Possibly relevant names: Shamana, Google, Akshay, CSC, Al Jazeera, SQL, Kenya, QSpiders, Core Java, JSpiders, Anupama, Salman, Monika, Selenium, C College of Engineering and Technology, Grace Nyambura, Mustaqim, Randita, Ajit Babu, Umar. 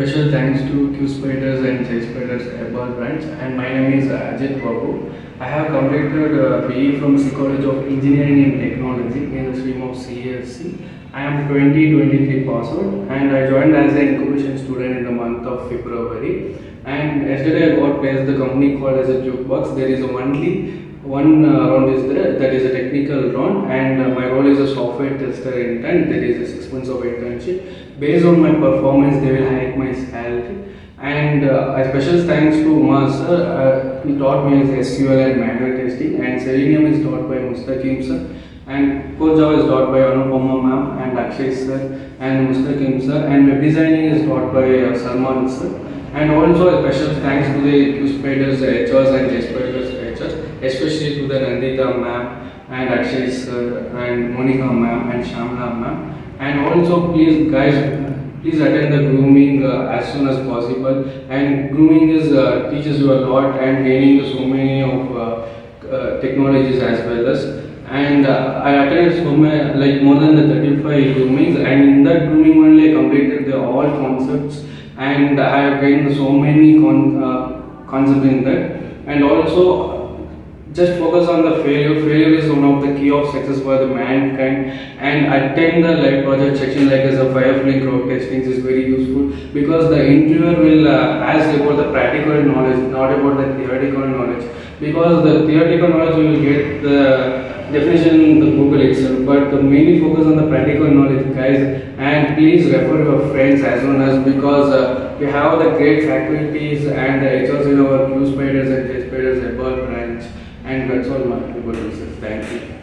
Special thanks to QSpiders and JSpiders Airbus branch, and my name is Ajit Babu. I have completed BE from C College of Engineering and Technology in the stream of CSC. I am 2023 pass out and I joined as an incubation student in the month of February. And yesterday I got placed the company called as a jukebox. There is a monthly one round is there, that is a technical round, and my role is a software tester intern. There is a 6 months of internship. Based on my performance, they will hike my salary. And a special thanks to Umar sir, he taught me as SQL and manual testing, and Selenium is taught by Mustaqim sir, and Core Java is taught by Anupama ma'am and Akshay sir and Mustaqim sir, and web designing is taught by Salman sir. And also a special thanks to the QSpiders HRs and JSpiders HRs, especially to the Randita ma'am and Akshay sir and Monika ma'am and Shamana ma'am. And also please guys, please attend the grooming as soon as possible, and grooming is teaches you a lot and gaining you so many of technologies as well as. And I attended so many, like more than the 35 groomings, and in that grooming only I completed the all concepts, and I have gained so many concepts in that. And also just focus on the failure. Failure is one of the key of success for the mankind, and attend the live project section like as a firefly crowd testing is very useful, because the interviewer will ask about the practical knowledge, not about the theoretical knowledge, because the theoretical knowledge you will get the definition in the Google itself, but mainly focus on the practical knowledge guys, and please refer your friends as well as, because we have the great faculties and the HRs in our QSpiders and JSpiders above branch. And that's all my people. Thank you.